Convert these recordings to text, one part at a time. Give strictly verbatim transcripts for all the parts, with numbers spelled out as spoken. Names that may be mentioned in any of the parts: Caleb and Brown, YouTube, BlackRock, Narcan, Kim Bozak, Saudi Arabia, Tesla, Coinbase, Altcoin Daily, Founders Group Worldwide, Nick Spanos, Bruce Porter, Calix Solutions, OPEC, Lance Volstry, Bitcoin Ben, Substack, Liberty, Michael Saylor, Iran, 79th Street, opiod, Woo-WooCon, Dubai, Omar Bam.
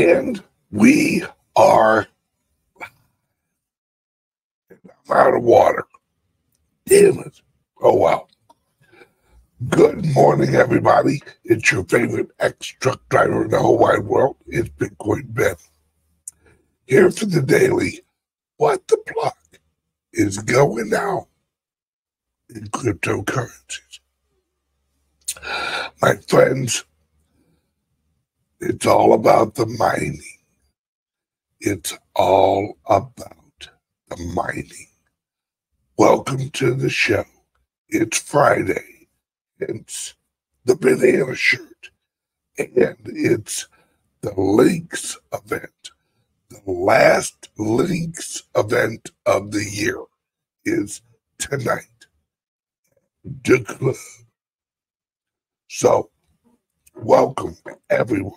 And we are out of water. Damn it. Oh, wow. Good morning, everybody. It's your favorite ex-truck driver in the whole wide world. It's Bitcoin Ben. Here for the daily. What the pluck is going down in cryptocurrencies? My friends, it's all about the mining. It's all about the mining. Welcome to the show. It's Friday. It's the banana shirt. And it's the Links event. The last Links event of the year is tonight. The club. So, welcome, everyone.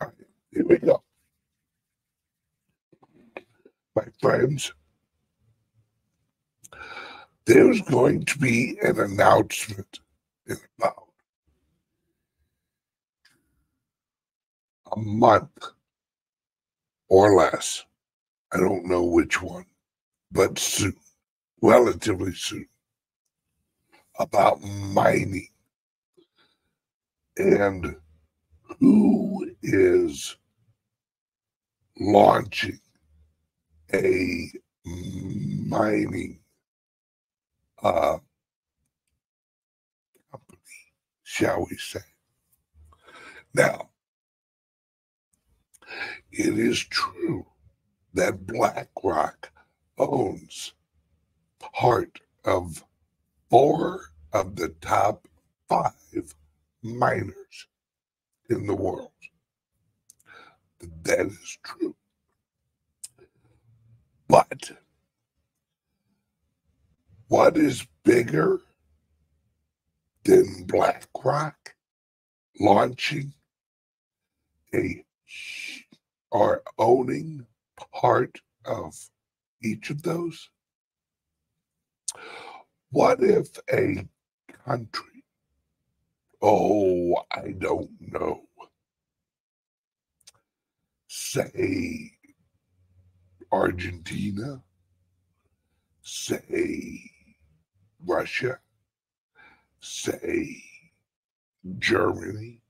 Right, here we go. My friends, there's going to be an announcement in about a month or less. I don't know which one, but soon, relatively soon, about mining. And who is launching a mining uh, company, shall we say? Now, it is true that BlackRock owns part of four of the top five miners in the world. That is true. But what is bigger than BlackRock launching a or owning part of each of those? What if a country, oh, I don't know, say Argentina, say Russia, say Germany,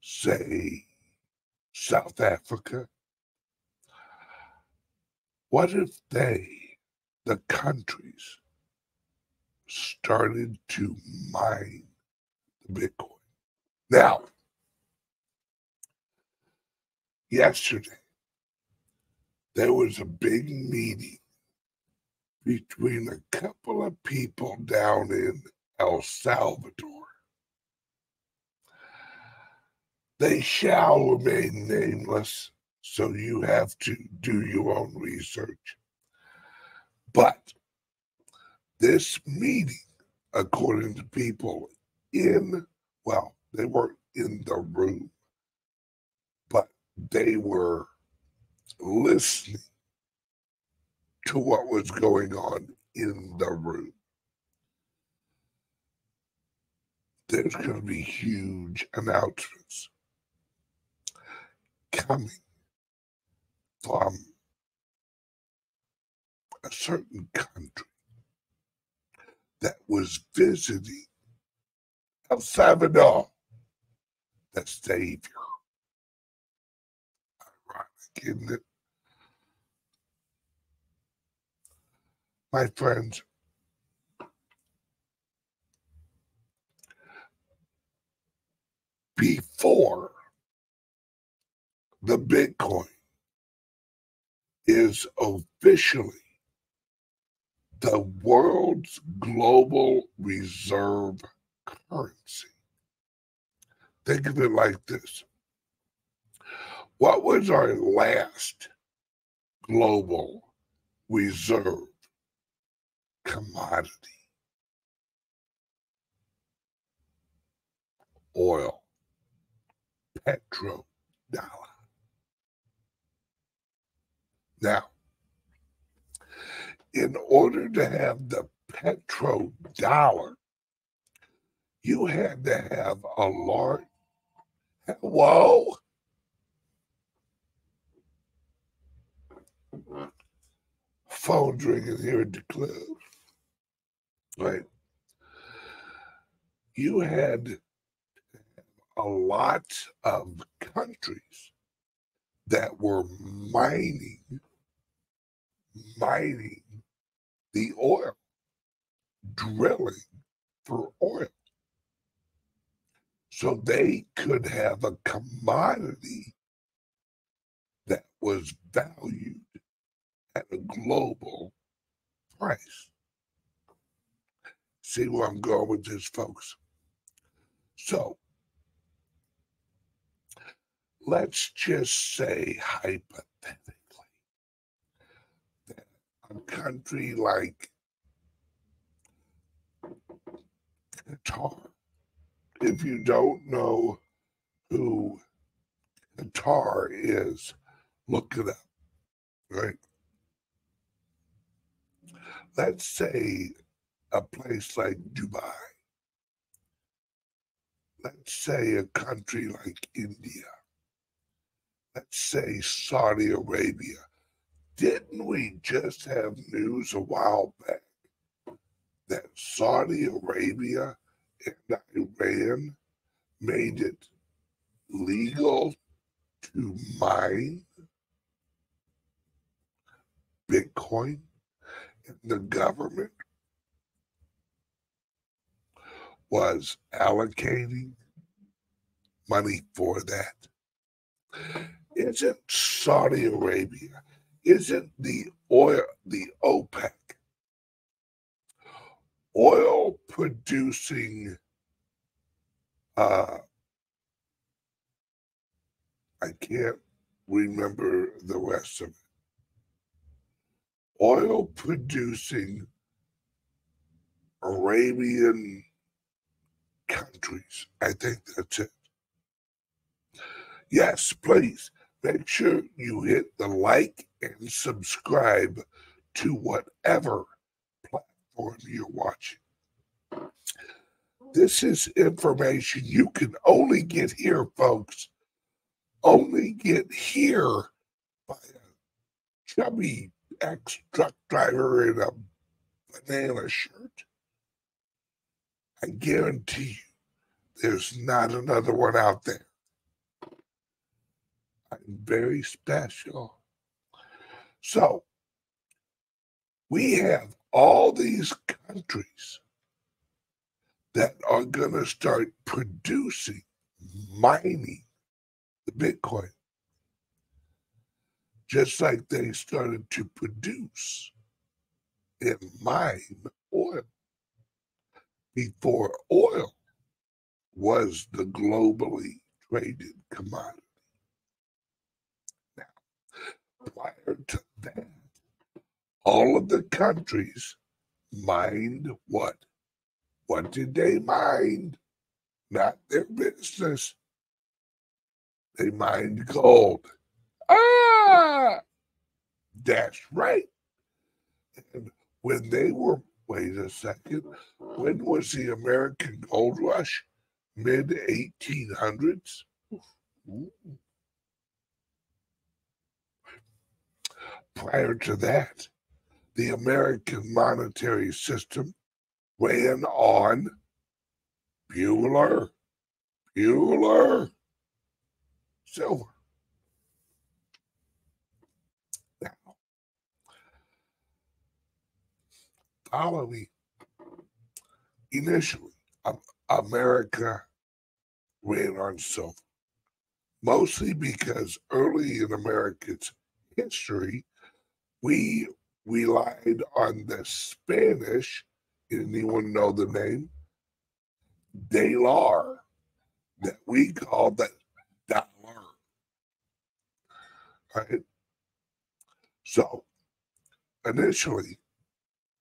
say South Africa, what if they, the countries, started to mine Bitcoin? Now, yesterday, there was a big meeting between a couple of people down in El Salvador. They shall remain nameless, so you have to do your own research. But this meeting, according to people in, well, they weren't in the room, but they were listening to what was going on in the room. There's going to be huge announcements coming from a certain country that was visiting El Salvador, the savior. Ironic, isn't it? My friends, before the Bitcoin is officially the world's global reserve currency. Think of it like this. What was our last global reserve commodity? Oil, petrodollar. Now, in order to have the petrodollar, you had to have a large, whoa, foundering and here it declares, right? You had a lot of countries that were mining, mining the oil, drilling for oil. So they could have a commodity that was valued at a global price. See where I'm going with this, folks? So let's just say hypothetically that a country like Qatar, if you don't know who Qatar is, look it up, right? Let's say a place like Dubai. Let's say a country like India. Let's say Saudi Arabia. Didn't we just have news a while back that Saudi Arabia and Iran made it legal to mine Bitcoin and the government was allocating money for that? Isn't Saudi Arabia, isn't the oil, the OPEC, oil producing, uh, I can't remember the rest of it, oil producing Arabian countries. I think that's it. Yes, please make sure you hit the like and subscribe to whatever platform you're watching. This is information you can only get here, folks. Only get here by a chubby ex-truck driver in a banana shirt. I guarantee you there's not another one out there. I'm very special. So we have all these countries that are going to start producing, mining the Bitcoin, just like they started to produce and mine oil before oil was the globally traded commodity. Now, prior to that, all of the countries mined what? What did they mine? Not their business. They mined gold. Ah! That's right. And when they were, wait a second, when was the American gold rush? mid eighteen hundreds? Prior to that, the American monetary system ran on Bueller, Bueller, silver. Now, following initially, America ran on silver, mostly because early in America's history, we relied on the Spanish, anyone know the name? Dólar, that we call the dollar. Right? So, initially,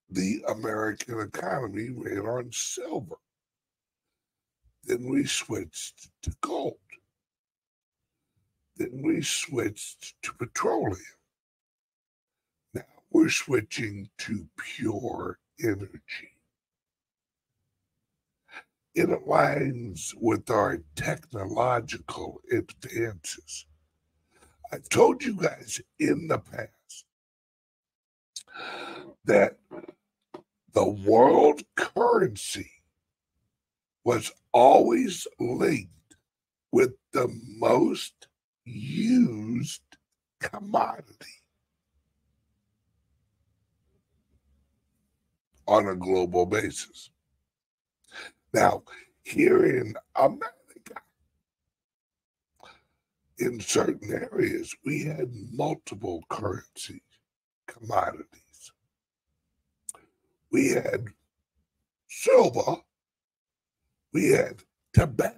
the American economy ran on silver. Then we switched to gold. Then we switched to petroleum. We're switching to pure energy. It aligns with our technological advances. I've told you guys in the past that the world currency was always linked with the most used commodity on a global basis. Now, here in America, in certain areas, we had multiple currency commodities. We had silver, we had tobacco,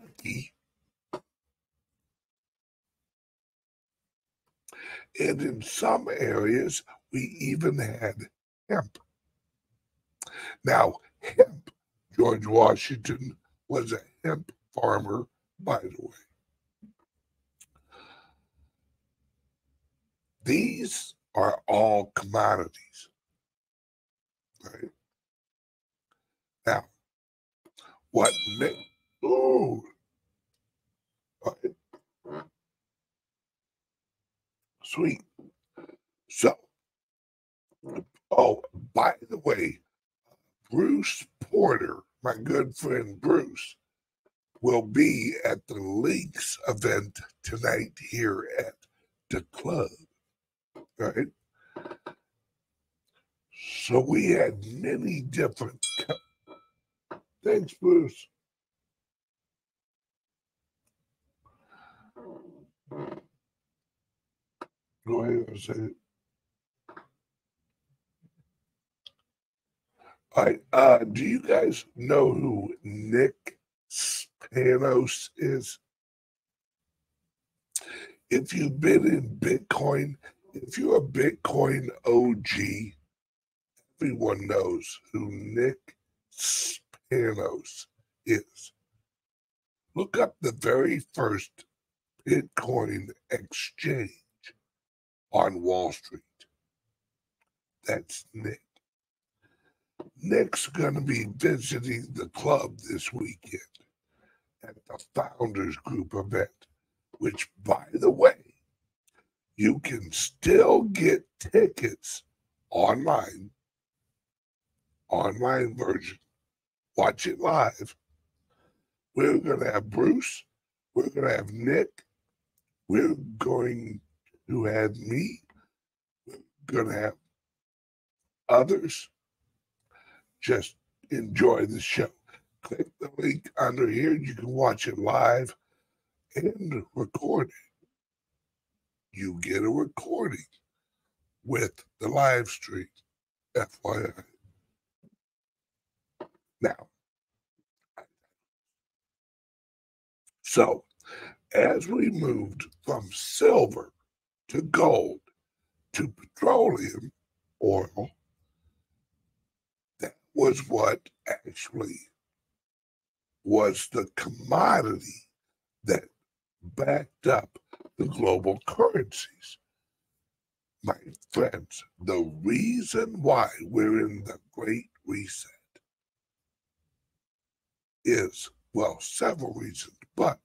and in some areas, we even had hemp. Now, hemp, George Washington was a hemp farmer, by the way. These are all commodities. Right? Now, what Nick, ooh, right. Sweet. So, oh, by the way, Bruce Porter, my good friend Bruce, will be at the Links event tonight here at the club, right? So we had many different... Thanks, Bruce. Go ahead and say it. All right, uh, do you guys know who Nick Spanos is? If you've been in Bitcoin, if you're a Bitcoin O G, everyone knows who Nick Spanos is. Look up the very first Bitcoin exchange on Wall Street. That's Nick. Nick's going to be visiting the club this weekend at the Founders Group event, which, by the way, you can still get tickets online, online version. Watch it live. We're going to have Bruce. We're going to have Nick. We're going to have me. We're going to have others. Just enjoy the show. Click the link under here. You can watch it live and record it. You get a recording with the live stream, F Y I. Now, so as we moved from silver to gold to petroleum, oil, was what actually was the commodity that backed up the global currencies. My friends, the reason why we're in the Great Reset is, well, several reasons, but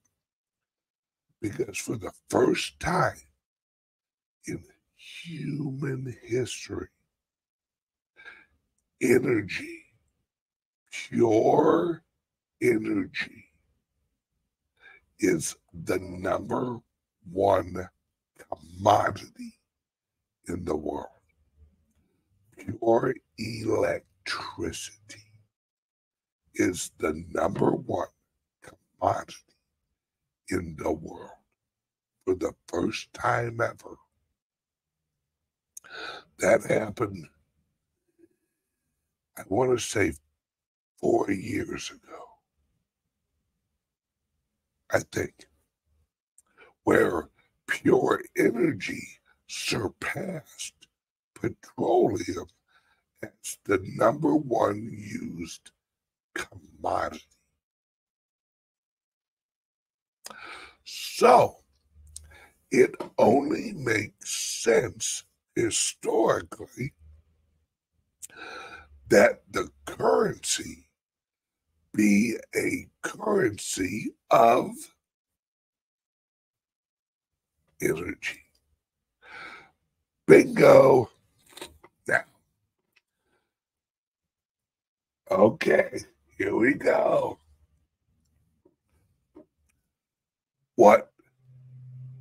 because for the first time in human history, energy, pure energy, is the number one commodity in the world. Pure electricity is the number one commodity in the world for the first time ever. That happened, I want to say, four years ago, I think, where pure energy surpassed petroleum as the number one used commodity. So it only makes sense historically that the currency be a currency of energy. Bingo. Now, Okay, here we go. What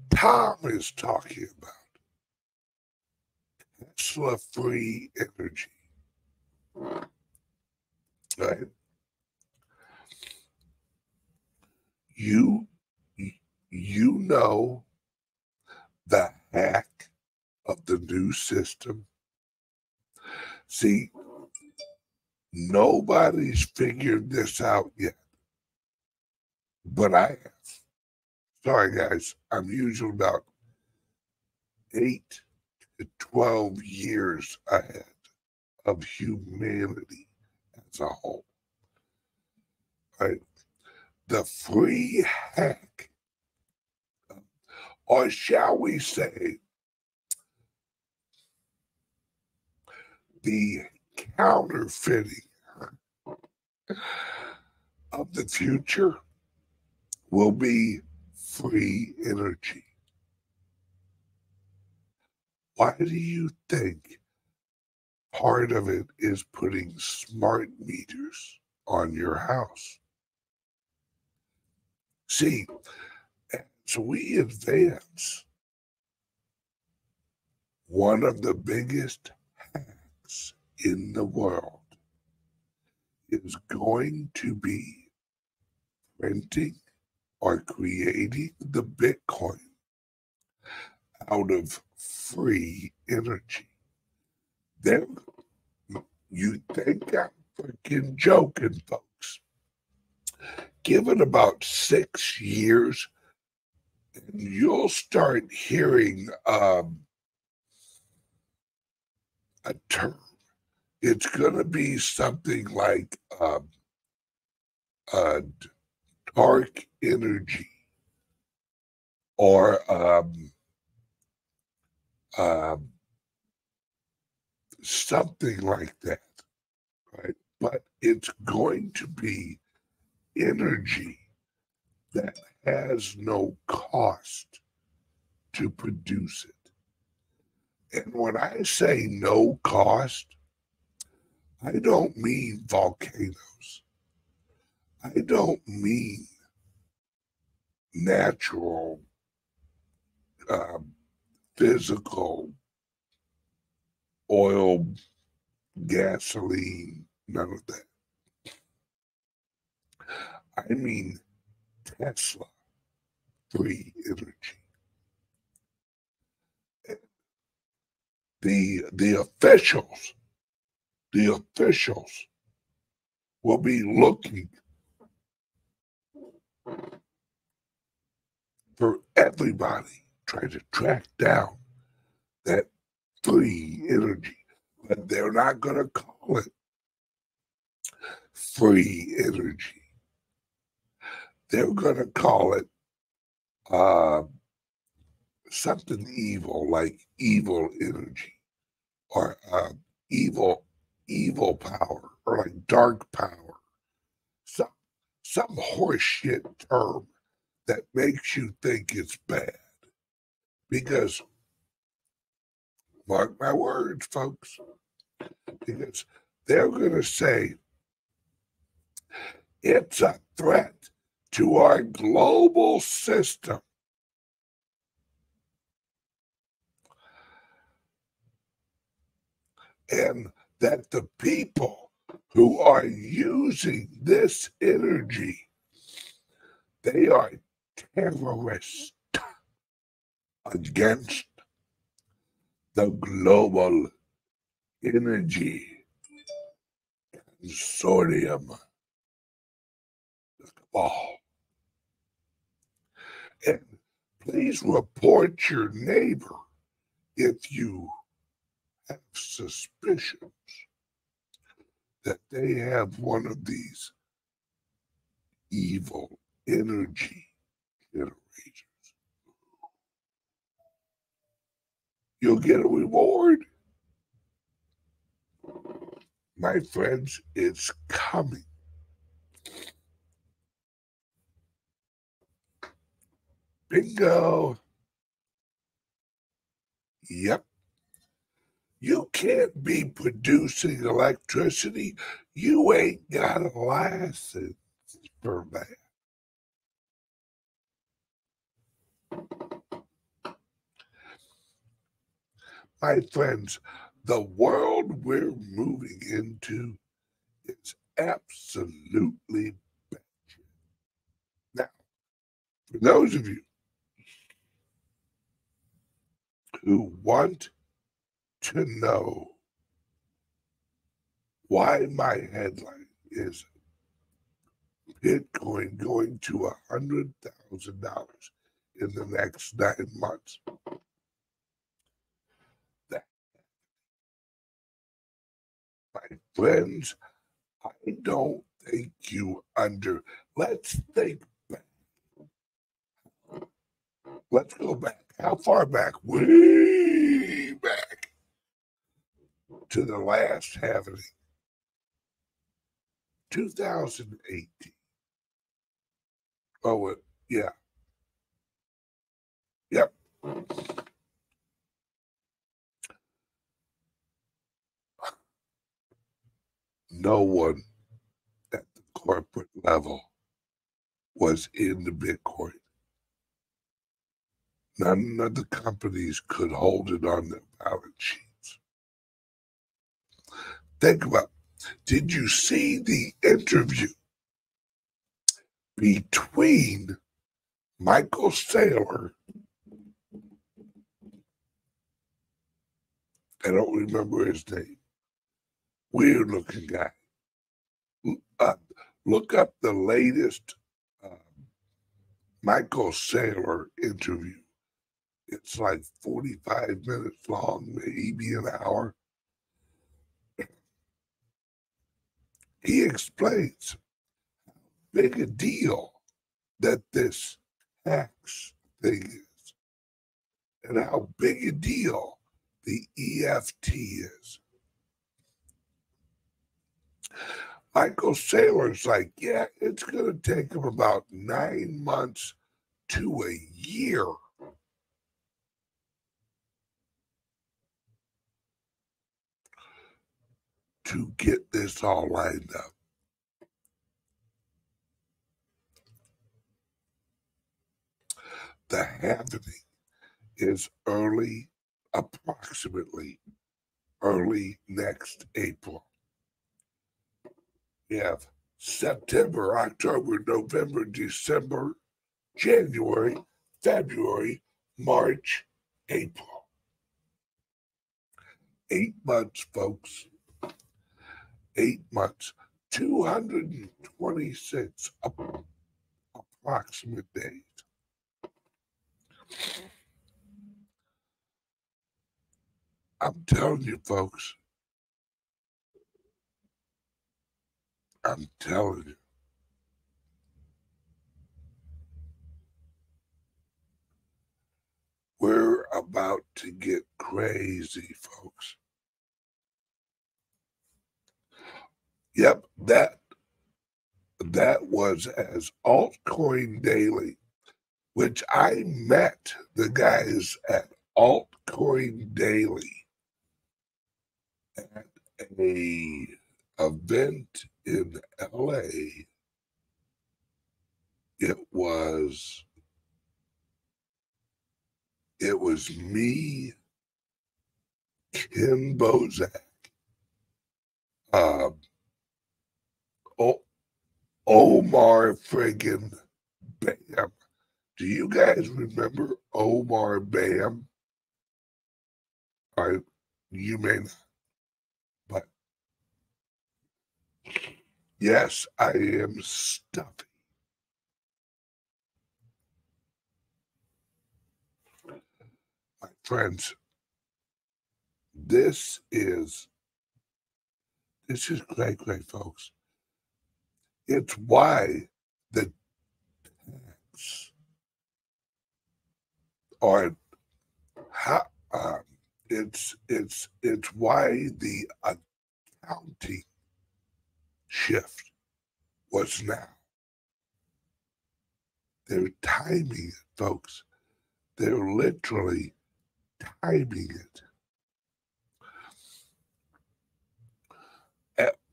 Tom is talking about, Tesla free energy, right? You, you know the hack of the new system. See, nobody's figured this out yet, but I have. Sorry, guys, I'm usually about eight to twelve years ahead of humanity as a whole. Right? The free hack, or shall we say, the counterfeiting of the future will be free energy. Why do you think part of it is putting smart meters on your house? See, as we advance, one of the biggest hacks in the world is going to be printing or creating the Bitcoin out of free energy. Then you think I'm freaking joking, folks. Give it about six years, and you'll start hearing um, a term. It's going to be something like um, uh, dark energy, or um, um, something like that, right? But it's going to be energy that has no cost to produce it. And when I say no cost, I don't mean volcanoes. I don't mean natural, um, physical, oil, gasoline, none of that. I mean Tesla free energy. The, the officials, the officials will be looking for everybody trying to track down that free energy. But they're not going to call it free energy. They're going to call it uh, something evil, like evil energy, or uh, evil, evil power, or like dark power. Some, some horseshit term that makes you think it's bad. Because, mark my words, folks, because they're going to say it's a threat to our global system. And that the people who are using this energy, they are terrorists against the global energy consortium, the cabal. And please report your neighbor if you have suspicions that they have one of these evil energy generators. You'll get a reward. My friends, it's coming. Bingo. Yep. You can't be producing electricity, you ain't got a license for that. My friends, the world we're moving into is absolutely batshit. Now, for those of you who want to know why my headline is Bitcoin going to one hundred thousand dollars in the next nine months. That, my friends, I don't think you under. Let's think back. Let's go back. How far back? Way back to the last halving, two thousand eighteen. Oh, it, yeah. Yep. No one at the corporate level was in the Bitcoin. None of the companies could hold it on their balance sheets. Think about, did you see the interview between Michael Saylor? I don't remember his name. Weird looking guy. Uh, look up the latest uh, Michael Saylor interview. It's like forty-five minutes long, maybe an hour. He explains how big a deal that this tax thing is and how big a deal the E F T is. Michael Saylor's like, yeah, it's going to take him about nine months to a year to get this all lined up. The happening is early, approximately early next April. We have September, October, November, December, January, February, March, April. Eight months, folks. Eight months, two hundred twenty-six approximate days. I'm telling you, folks. I'm telling you. We're about to get crazy, folks. Yep, that that was as Altcoin Daily, which I met the guys at Altcoin Daily at a event in L A. It was it was me, Kim Bozak, uh, Oh, Omar friggin' Bam. Do you guys remember Omar Bam? I, you may not, but yes, I am stuffy. My friends, this is, this is great, great, folks. It's why the tax or how uh, it's it's it's why the accounting shift was now. They're timing it, folks. They're literally timing it.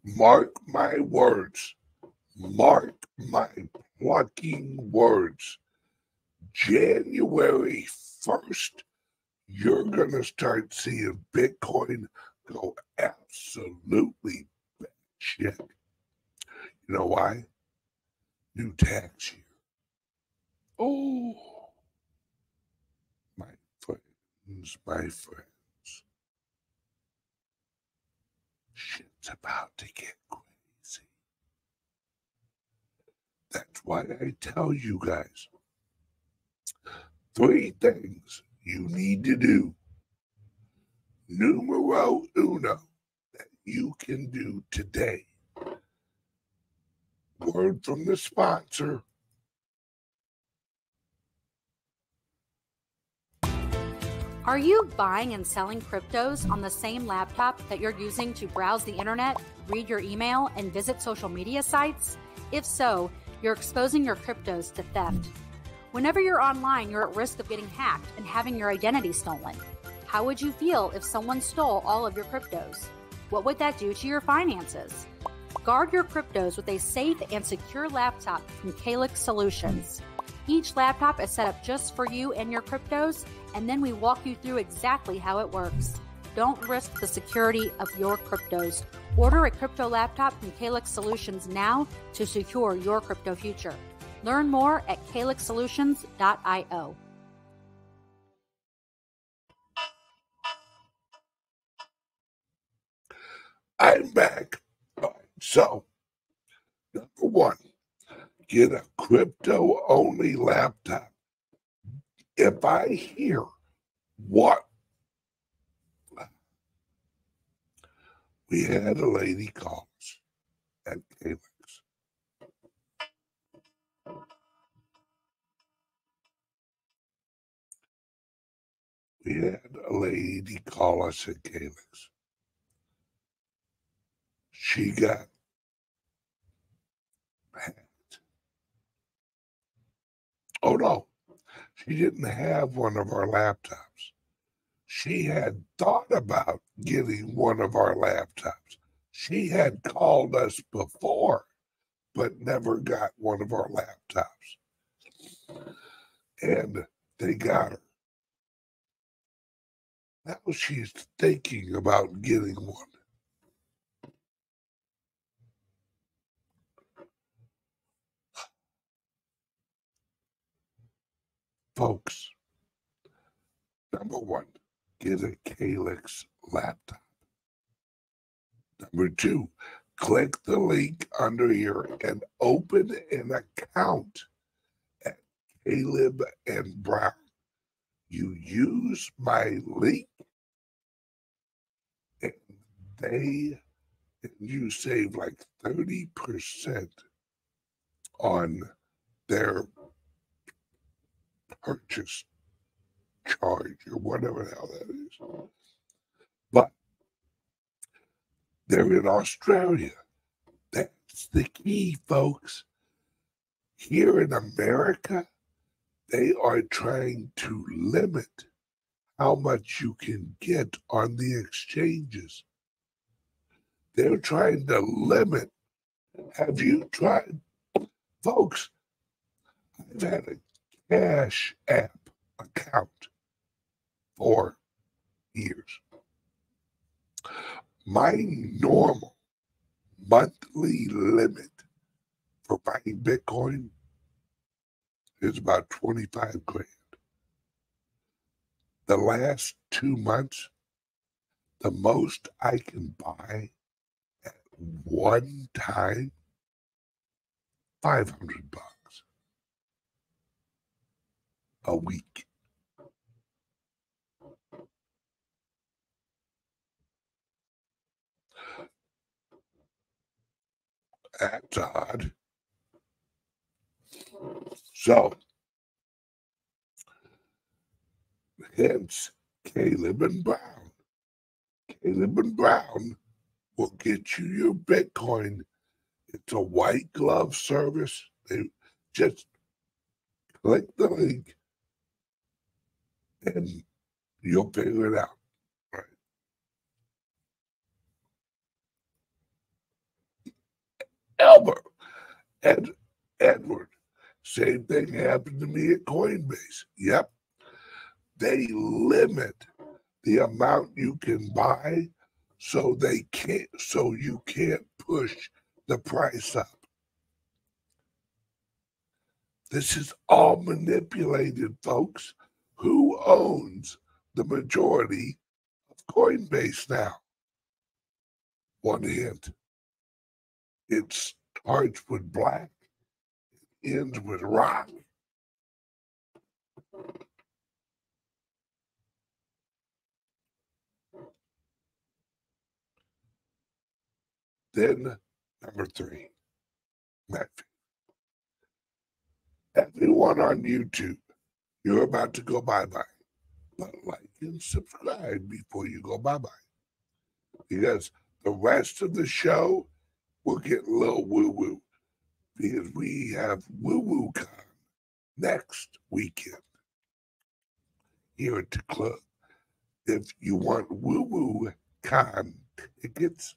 Mark my words. Mark my fucking words. January first, you're going to start seeing Bitcoin go absolutely batshit. You know why? New tax year. Oh, my friends, my friends. Shit's about to get crazy. That's why I tell you guys three things you need to do. Numero uno that you can do today. Word from the sponsor. Are you buying and selling cryptos on the same laptop that you're using to browse the internet, read your email, and visit social media sites? If so, you're exposing your cryptos to theft. Whenever you're online, you're at risk of getting hacked and having your identity stolen. How would you feel if someone stole all of your cryptos? What would that do to your finances? Guard your cryptos with a safe and secure laptop from Calix Solutions. Each laptop is set up just for you and your cryptos, and then we walk you through exactly how it works. Don't risk the security of your cryptos. Order a crypto laptop from Calix Solutions now to secure your crypto future. Learn more at calix solutions dot i o. I'm back. So, number one, get a crypto-only laptop. If I hear what we had a lady call us at Calix. We had a lady call us at Calix. She got hacked. Oh no, she didn't have one of our laptops. She had thought about getting one of our laptops. She had called us before, but never got one of our laptops. And they got her. Now she's thinking about getting one. Folks, number one, get a Calix laptop. Number two, click the link under here and open an account at Caleb and Brown. You use my link, and they and you save like thirty percent on their purchase charge or whatever the hell that is. But they're in Australia. That's the key, folks. Here in America, they are trying to limit how much you can get on the exchanges. They're trying to limit. Have you tried? Folks, I've had a Cash App account for years. My normal monthly limit for buying Bitcoin is about twenty-five grand. The last two months, the most I can buy at one time, five hundred bucks. A week. That's odd. So, hence Caleb and Brown. Caleb and Brown will get you your Bitcoin. It's a white glove service. They just click the link, and you'll figure it out. Right? ever. And Edward, same thing happened to me at Coinbase. Yep. They limit the amount you can buy so they can't, so you can't push the price up. This is all manipulated, folks. Who owns the majority of Coinbase now? One hint. It starts with black, it ends with rock. Then, number three, Matthew. Everyone on YouTube, you're about to go bye-bye. But like and subscribe before you go bye-bye. Because the rest of the show will get a little woo-woo. Because we have Woo-WooCon next weekend here at the club. If you want Woo-WooCon tickets,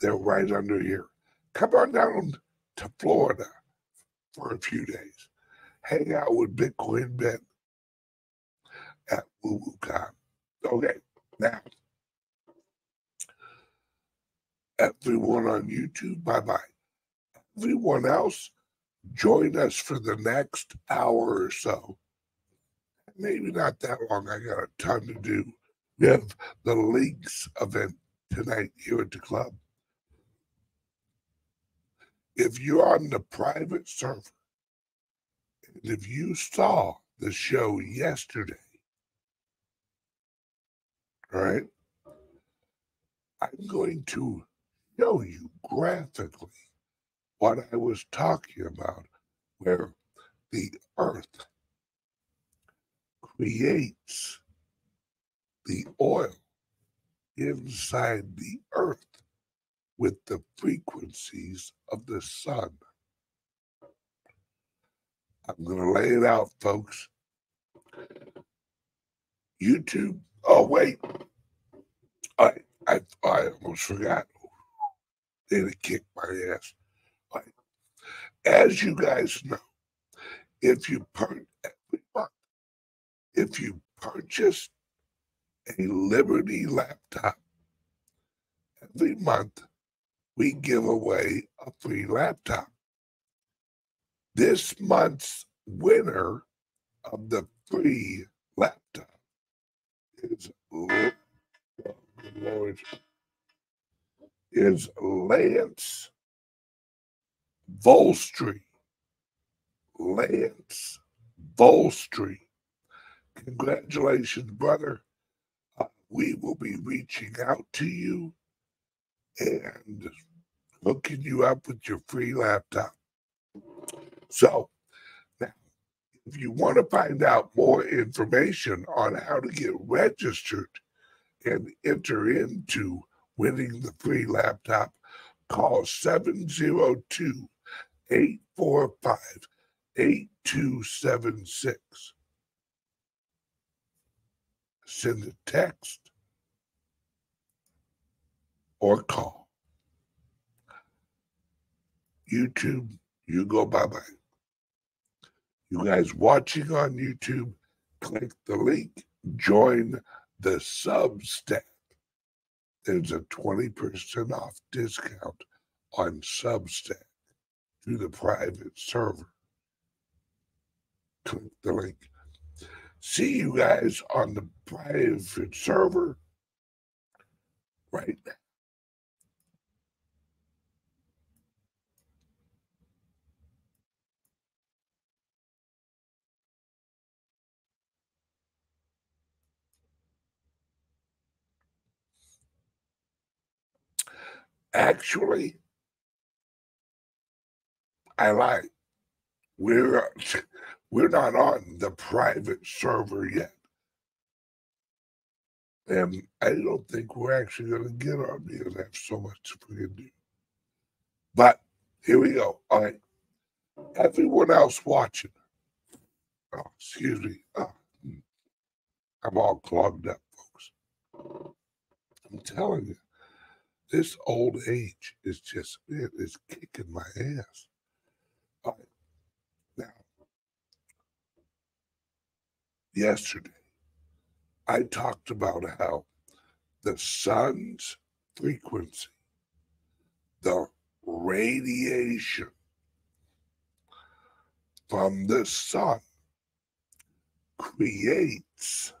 they're right under here. Come on down to Florida for a few days. Hang out with Bitcoin Ben at Woo-WooCon. Okay, now, everyone on YouTube, bye-bye. Everyone else, join us for the next hour or so. Maybe not that long. I got a ton to do. We have the Links event tonight here at the club. If you're on the private server, and if you saw the show yesterday, all right, I'm going to show you graphically what I was talking about, where the earth creates the oil inside the earth with the frequencies of the sun. I'm going to lay it out, folks. YouTube, oh, wait. I, I, I almost forgot. They'd kick my ass. Right. As you guys know, if you, per every month, if you purchase a Liberty laptop, every month, we give away a free laptop. This month's winner of the free laptop is, oh, Lord, is Lance Volstry. Lance Volstry. Congratulations, brother. Uh, we will be reaching out to you and hooking you up with your free laptop. So, now, if you want to find out more information on how to get registered and enter into winning the free laptop, call seven zero two, eight four five, eight two seven six. Send a text or call. YouTube, you go bye-bye. You guys watching on YouTube, click the link, join the Substack. There's a twenty percent off discount on Substack to the private server. Click the link. See you guys on the private server right now. Actually, I lied. We're, we're not on the private server yet. And I don't think we're actually going to get on because I have so much we can do. But here we go. All right. Everyone else watching. Oh, excuse me. Oh, I'm all clogged up, folks. I'm telling you. This old age is just, man, it's kicking my ass. All right. Now, yesterday, I talked about how the sun's frequency, the radiation from the sun creates